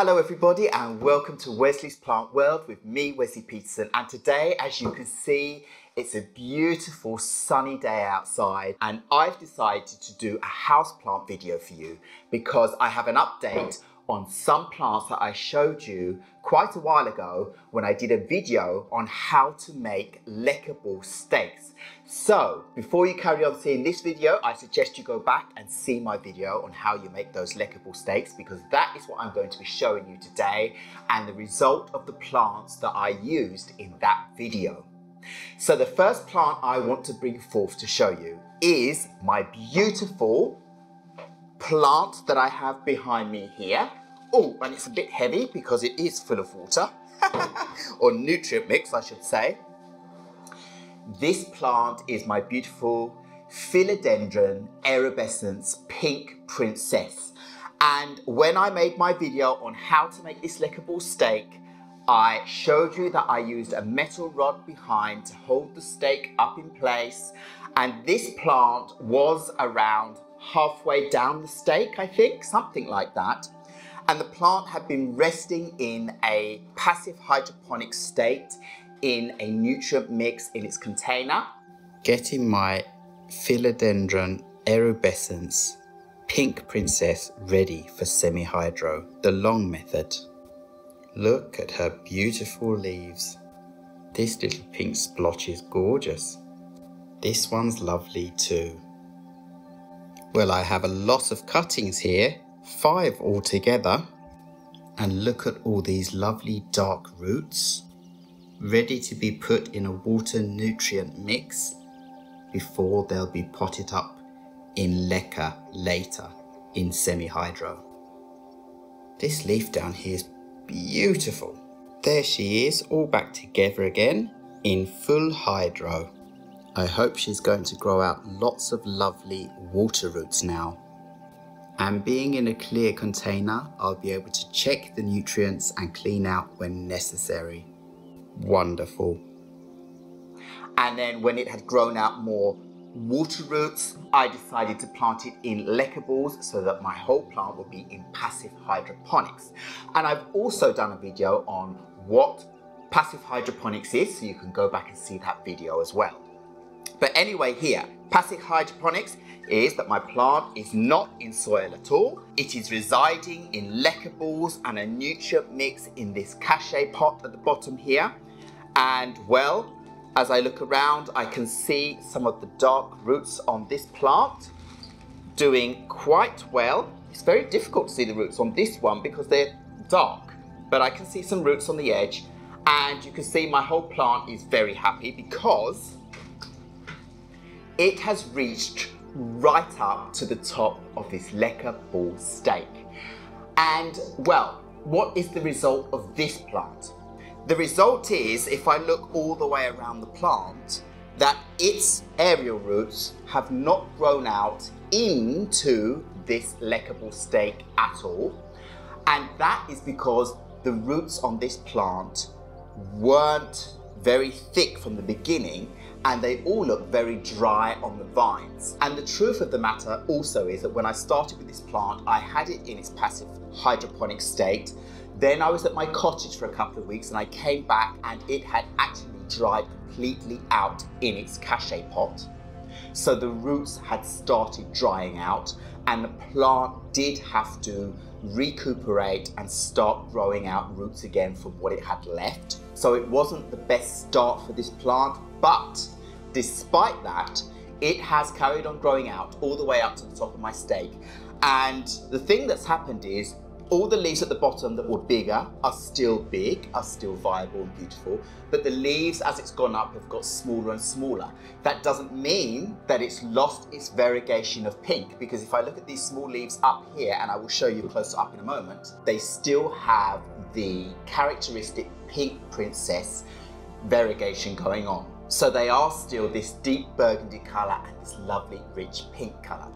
Hello everybody and welcome to Wesley's Plant World with me, Wesley Peterson, and today, as you can see, it's a beautiful sunny day outside and I've decided to do a houseplant video for you because I have an update on some plants that I showed you quite a while ago when I did a video on how to make LECA ball stakes. So before you carry on seeing this video, I suggest you go back and see my video on how you make those LECA ball stakes, because that is what I'm going to be showing you today and the result of the plants that I used in that video. So the first plant I want to bring forth to show you is my beautiful plant that I have behind me here. Oh, and it's a bit heavy because it is full of water or nutrient mix, I should say. This plant is my beautiful Philodendron erubescens Pink Princess. And when I made my video on how to make this LECA ball stake, I showed you that I used a metal rod behind to hold the stake up in place. And this plant was around halfway down the stake, I think, something like that. And the plant had been resting in a passive hydroponic state in a nutrient mix in its container. Getting my Philodendron erubescens Pink Princess ready for semi-hydro, the long method. Look at her beautiful leaves. This little pink splotch is gorgeous. This one's lovely too. Well, I have a lot of cuttings here, 5 altogether. And look at all these lovely dark roots, ready to be put in a water nutrient mix before they'll be potted up in LECA later in semi-hydro. This leaf down here is beautiful. There she is, all back together again in full hydro. I hope she's going to grow out lots of lovely water roots now. And being in a clear container, I'll be able to check the nutrients and clean out when necessary. Wonderful. And then when it had grown out more water roots, I decided to plant it in LECA balls so that my whole plant would be in passive hydroponics. And I've also done a video on what passive hydroponics is, so you can go back and see that video as well. But anyway, here, passive hydroponics is that my plant is not in soil at all. It is residing in LECA balls and a nutrient mix in this cachet pot at the bottom here. And well, as I look around, I can see some of the dark roots on this plant doing quite well. It's very difficult to see the roots on this one because they're dark, but I can see some roots on the edge. And you can see my whole plant is very happy because it has reached right up to the top of this LECA ball stake. And well, what is the result of this plant? The result is, if I look all the way around the plant, that its aerial roots have not grown out into this LECA ball stake at all. And that is because the roots on this plant weren't very thick from the beginning, and they all look very dry on the vines. And the truth of the matter also is that when I started with this plant, I had it in its passive hydroponic state. Then I was at my cottage for a couple of weeks and I came back and it had actually dried completely out in its cachet pot. So the roots had started drying out and the plant did have to recuperate and start growing out roots again from what it had left. So it wasn't the best start for this plant, but despite that, it has carried on growing out all the way up to the top of my stake. And the thing that's happened is all the leaves at the bottom that were bigger are still big, are still viable and beautiful, but the leaves as it's gone up have got smaller and smaller. That doesn't mean that it's lost its variegation of pink, because if I look at these small leaves up here, and I will show you closer up in a moment, they still have the characteristic Pink Princess variegation going on. So they are still this deep burgundy colour and this lovely rich pink colour.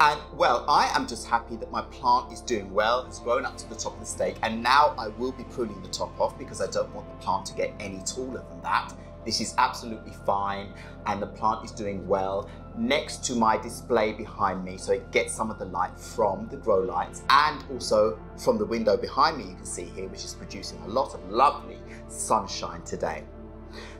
And well, I am just happy that my plant is doing well. It's grown up to the top of the stake and now I will be pruning the top off because I don't want the plant to get any taller than that. This is absolutely fine and the plant is doing well next to my display behind me, so it gets some of the light from the grow lights and also from the window behind me you can see here, which is producing a lot of lovely sunshine today.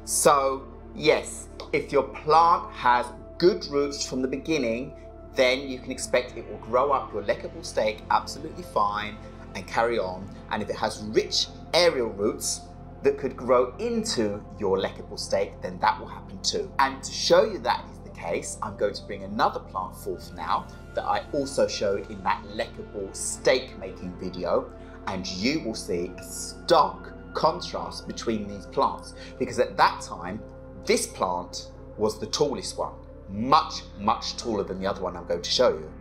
So yes, if your plant has good roots from the beginning, then you can expect it will grow up your LECA stake absolutely fine and carry on. And if it has rich aerial roots that could grow into your LECA stake, then that will happen too. And to show you that is the case, I'm going to bring another plant forth now that I also showed in that LECA stake making video, and you will see a stark contrast between these plants, because at that time this plant was the tallest one, much taller than the other one I'm going to show you.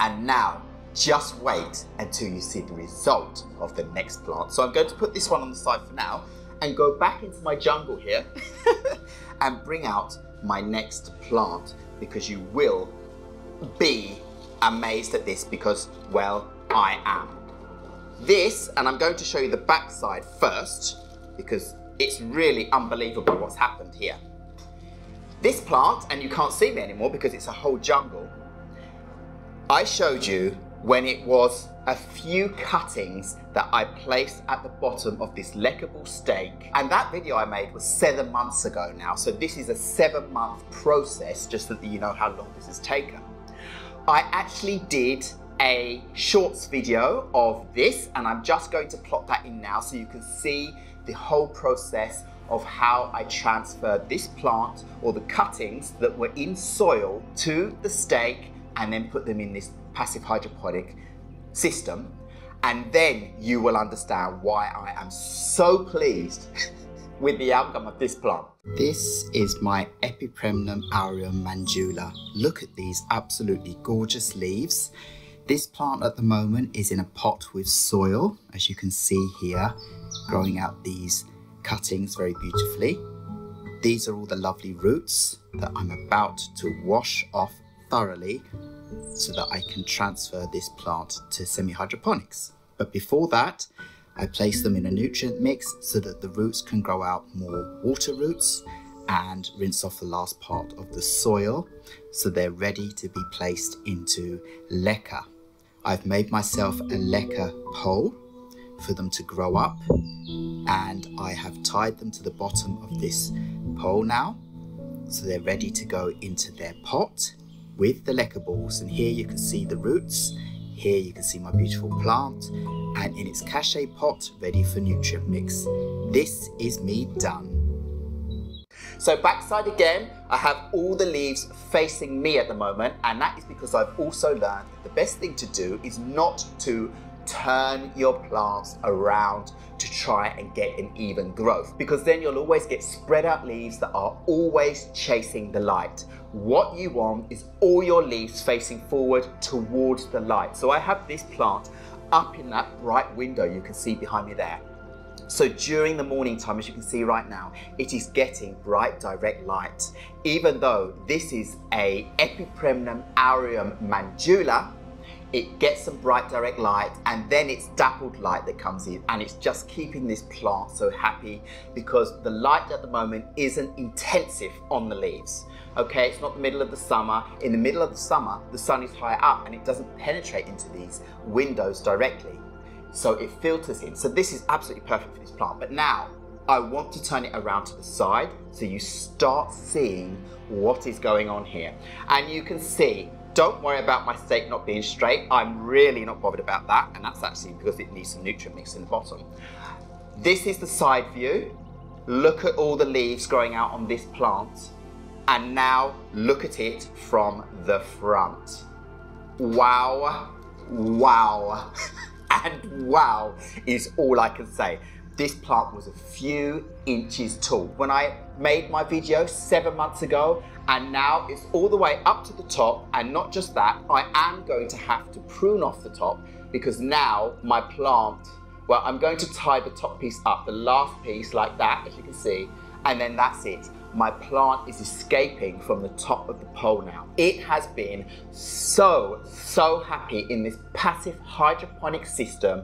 And now just wait until you see the result of the next plant. So I'm going to put this one on the side for now and go back into my jungle here and bring out my next plant, because you will be amazed at this, because, well, I am. This, and I'm going to show you the back side first because it's really unbelievable what's happened here. This plant, and you can't see me anymore because it's a whole jungle, I showed you when it was a few cuttings that I placed at the bottom of this LECA stake. And that video I made was 7 months ago now. So this is a 7-month process, just so that you know how long this has taken. I actually did a shorts video of this, and I'm just going to plot that in now so you can see the whole process of how I transferred this plant, or the cuttings that were in soil, to the stake, and then put them in this passive hydroponic system. And then you will understand why I am so pleased with the outcome of this plant. This is my Epipremnum aureum Manjula. Look at these absolutely gorgeous leaves. This plant at the moment is in a pot with soil, as you can see here, growing out these cuttings very beautifully. These are all the lovely roots that I'm about to wash off thoroughly so that I can transfer this plant to semi-hydroponics. But before that, I place them in a nutrient mix so that the roots can grow out more water roots, and rinse off the last part of the soil so they're ready to be placed into LECA. I've made myself a LECA pole for them to grow up, and I have tied them to the bottom of this pole now, so they're ready to go into their pot with the LECA balls. And here you can see the roots, here you can see my beautiful plant, and in its cachet pot ready for nutrient mix. This is me done. So backside again, I have all the leaves facing me at the moment, and that is because I've also learned that the best thing to do is not to turn your plants around to try and get an even growth, because then you'll always get spread out leaves that are always chasing the light. What you want is all your leaves facing forward towards the light. So I have this plant up in that bright window you can see behind me there. So during the morning time, as you can see right now, it is getting bright direct light. Even though this is a Epipremnum aureum Manjula, it gets some bright direct light, and then it's dappled light that comes in, and it's just keeping this plant so happy because the light at the moment isn't intensive on the leaves. Okay, it's not the middle of the summer. In the middle of the summer, the sun is higher up and it doesn't penetrate into these windows directly. So it filters in. So this is absolutely perfect for this plant. But now I want to turn it around to the side so you start seeing what is going on here. And you can see, don't worry about my stake not being straight. I'm really not bothered about that. And that's actually because it needs some nutrient mix in the bottom. This is the side view. Look at all the leaves growing out on this plant. And now look at it from the front. Wow, wow. And wow is all I can say. This plant was a few inches tall when I made my video 7 months ago, and now it's all the way up to the top. And not just that, I am going to have to prune off the top, because now my plant, well, I'm going to tie the top piece up, the last piece like that, as you can see, and then that's it. My plant is escaping from the top of the pole now. It has been so happy in this passive hydroponic system,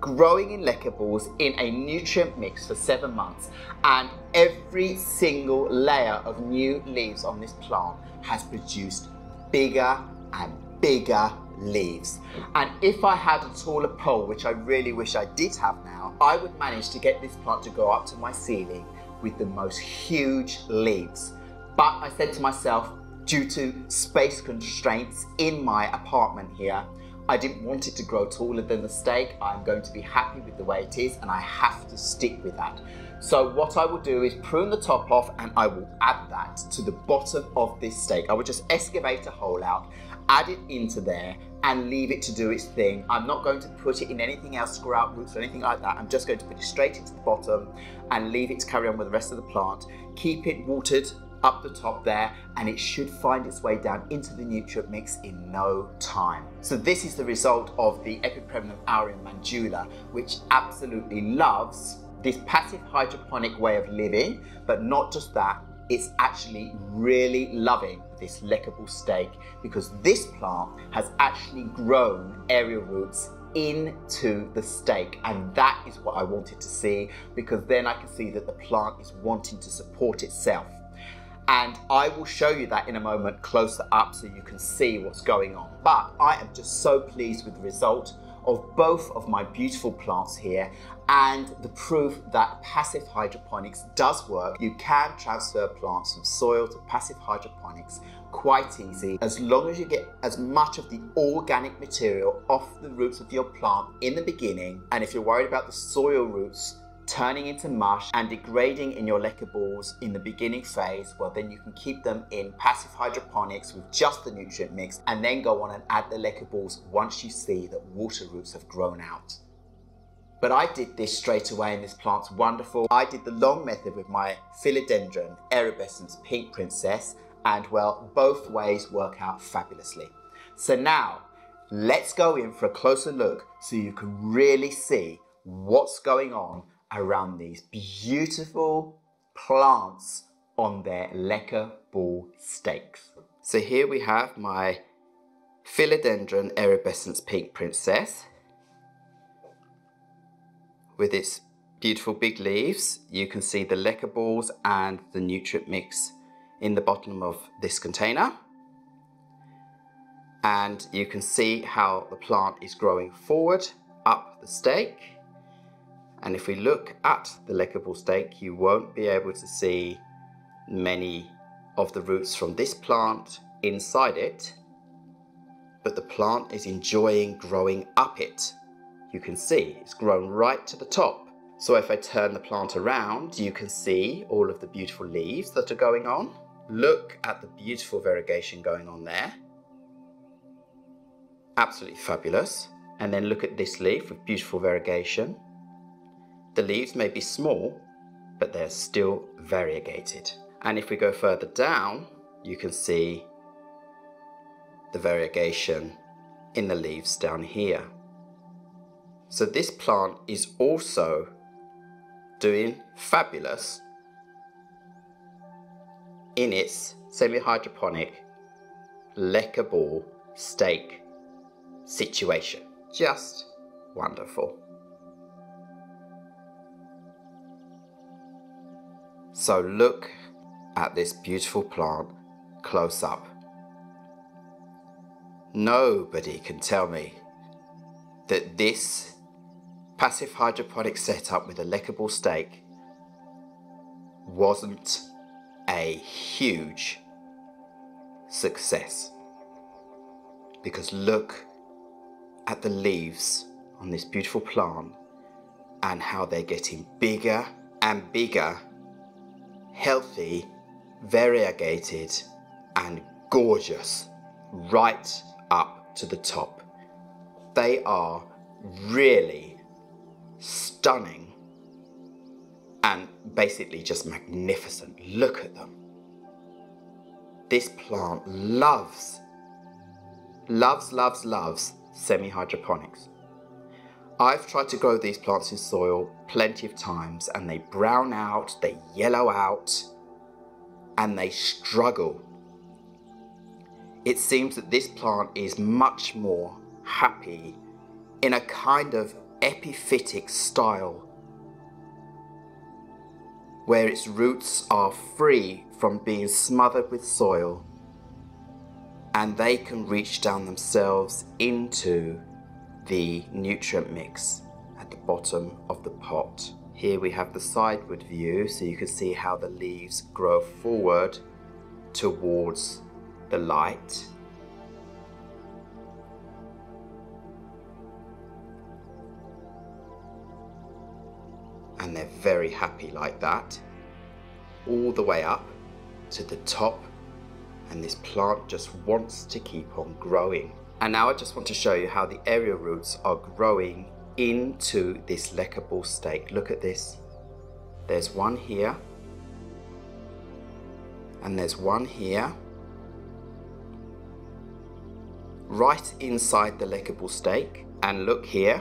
growing in LECA balls in a nutrient mix for 7 months, and every single layer of new leaves on this plant has produced bigger and bigger leaves. And if I had a taller pole, which I really wish I did have now, I would manage to get this plant to go up to my ceiling with the most huge leaves. But I said to myself, due to space constraints in my apartment here, I didn't want it to grow taller than the stake. I'm going to be happy with the way it is, and I have to stick with that. So what I will do is prune the top off, and I will add that to the bottom of this stake. I will just excavate a hole out, add it into there, and leave it to do its thing. I'm not going to put it in anything else, score out roots or anything like that. I'm just going to put it straight into the bottom and leave it to carry on with the rest of the plant. Keep it watered up the top there, and it should find its way down into the nutrient mix in no time. So this is the result of the Epipremnum aureum Manjula, which absolutely loves this passive hydroponic way of living, but not just that, it's actually really loving this LECA stake, because this plant has actually grown aerial roots into the stake, and that is what I wanted to see, because then I can see that the plant is wanting to support itself. And I will show you that in a moment closer up so you can see what's going on. But I am just so pleased with the result of both of my beautiful plants here, and the proof that passive hydroponics does work. You can transfer plants from soil to passive hydroponics quite easy, as long as you get as much of the organic material off the roots of your plant in the beginning. And if you're worried about the soil roots turning into mush and degrading in your LECA balls in the beginning phase, well then you can keep them in passive hydroponics with just the nutrient mix, and then go on and add the LECA balls once you see that water roots have grown out. But I did this straight away, and this plant's wonderful. I did the long method with my Philodendron erubescens Pink Princess, and well, both ways work out fabulously. So now, let's go in for a closer look so you can really see what's going on around these beautiful plants on their LECA ball stakes. So here we have my Philodendron erubescens Pink Princess with its beautiful big leaves. You can see the LECA balls and the nutrient mix in the bottom of this container, and you can see how the plant is growing forward up the stake. And if we look at the LECA ball stake, you won't be able to see many of the roots from this plant inside it, but the plant is enjoying growing up it. You can see it's grown right to the top. So if I turn the plant around, you can see all of the beautiful leaves that are going on. Look at the beautiful variegation going on there. Absolutely fabulous. And then look at this leaf with beautiful variegation. The leaves may be small, but they're still variegated. And if we go further down, you can see the variegation in the leaves down here. So this plant is also doing fabulous in its semi-hydroponic LECA ball stake situation. Just wonderful. So look at this beautiful plant close up. Nobody can tell me that this passive hydroponic setup with a LECA ball stake wasn't a huge success. Because look at the leaves on this beautiful plant and how they're getting bigger and bigger, healthy, variegated and gorgeous, right up to the top. They are really stunning and basically just magnificent. Look at them. This plant loves semi-hydroponics. I've tried to grow these plants in soil plenty of times, and they brown out, they yellow out, and they struggle. It seems that this plant is much more happy in a kind of epiphytic style, where its roots are free from being smothered with soil, and they can reach down themselves into the nutrient mix at the bottom of the pot. Here we have the sideward view, so you can see how the leaves grow forward towards the light. And they're very happy like that, all the way up to the top, and this plant just wants to keep on growing. And now I just want to show you how the aerial roots are growing into this LECA ball stake. Look at this. There's one here, and there's one here, right inside the LECA ball stake. And look here,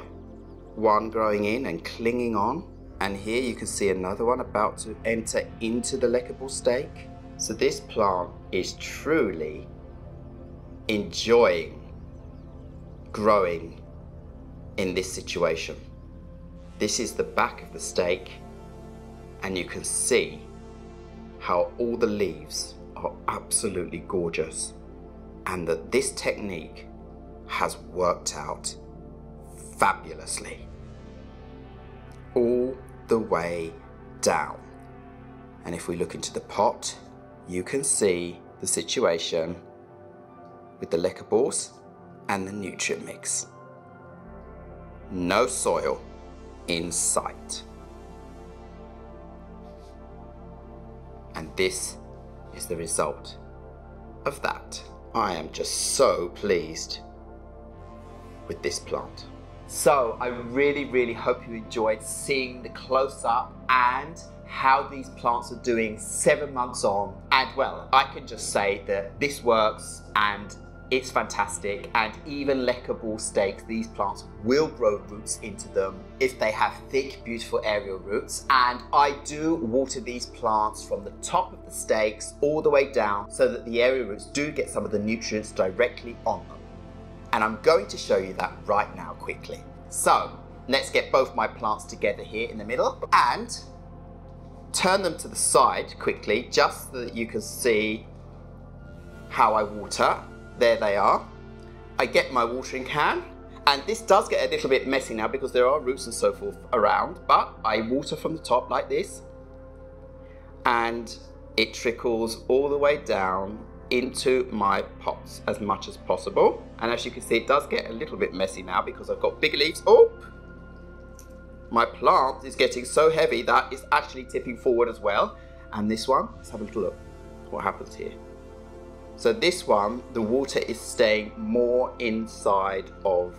one growing in and clinging on. And here you can see another one about to enter into the LECA ball stake. So this plant is truly enjoying growing in this situation. This is the back of the stake, and you can see how all the leaves are absolutely gorgeous, and that this technique has worked out fabulously. All the way down. And if we look into the pot, you can see the situation with the LECA balls and the nutrient mix. No soil in sight. And this is the result of that. I am just so pleased with this plant. So I really hope you enjoyed seeing the close-up and how these plants are doing 7 months on. And well, I can just say that this works and it's fantastic, and even LECA ball stakes, these plants will grow roots into them if they have thick, beautiful aerial roots. And I do water these plants from the top of the stakes all the way down so that the aerial roots do get some of the nutrients directly on them. And I'm going to show you that right now quickly. So let's get both my plants together here in the middle and turn them to the side quickly, just so that you can see how I water. There they are. I get my watering can, and this does get a little bit messy now because there are roots and so forth around, but I water from the top like this, and it trickles all the way down into my pots as much as possible. And as you can see, it does get a little bit messy now because I've got bigger leaves. Oh, my plant is getting so heavy that it's actually tipping forward as well. And this one, let's have a little look what happens here. So this one, the water is staying more inside of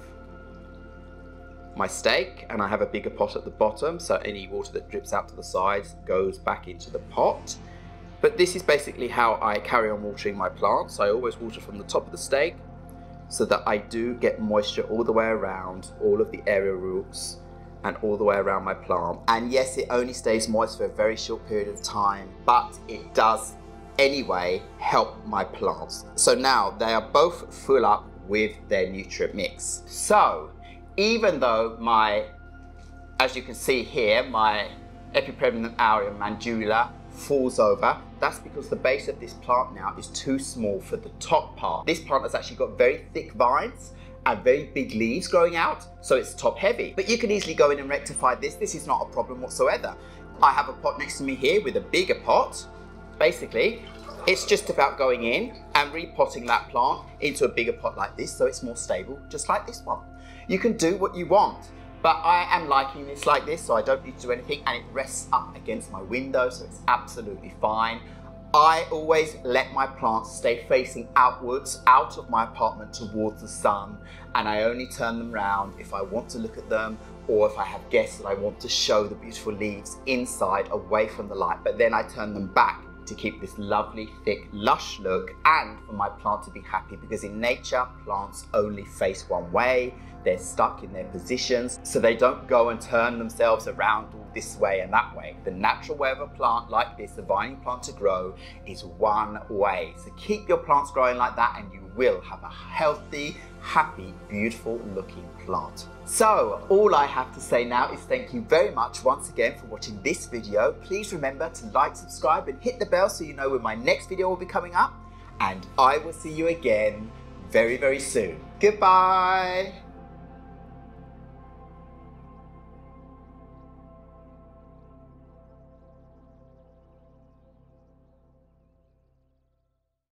my stake, and I have a bigger pot at the bottom, so any water that drips out to the sides goes back into the pot. But this is basically how I carry on watering my plants. I always water from the top of the stake so that I do get moisture all the way around all of the aerial roots and all the way around my plant. And yes, it only stays moist for a very short period of time, but it does anyway help my plants. So now they are both full up with their nutrient mix. So even though my, as you can see here, my Epipremnum aureum Manjula falls over, that's because the base of this plant now is too small for the top part. This plant has actually got very thick vines and very big leaves growing out, so it's top heavy. But you can easily go in and rectify this. This is not a problem whatsoever. I have a pot next to me here with a bigger pot. Basically, it's just about going in and repotting that plant into a bigger pot like this so it's more stable, just like this one. You can do what you want. But I am liking this like this, so I don't need to do anything, and it rests up against my window, so it's absolutely fine. I always let my plants stay facing outwards, out of my apartment towards the sun, and I only turn them round if I want to look at them, or if I have guests that I want to show the beautiful leaves inside, away from the light, but then I turn them back to keep this lovely, thick, lush look, and for my plant to be happy, because in nature, plants only face one way. They're stuck in their positions, so they don't go and turn themselves around all this way and that way. The natural way of a plant like this, a vining plant, to grow is one way. So keep your plants growing like that, and you will have a healthy, happy, beautiful looking plant. So all I have to say now is thank you very much once again for watching this video. Please remember to like, subscribe and hit the bell so you know when my next video will be coming up. And I will see you again very, very soon. Goodbye.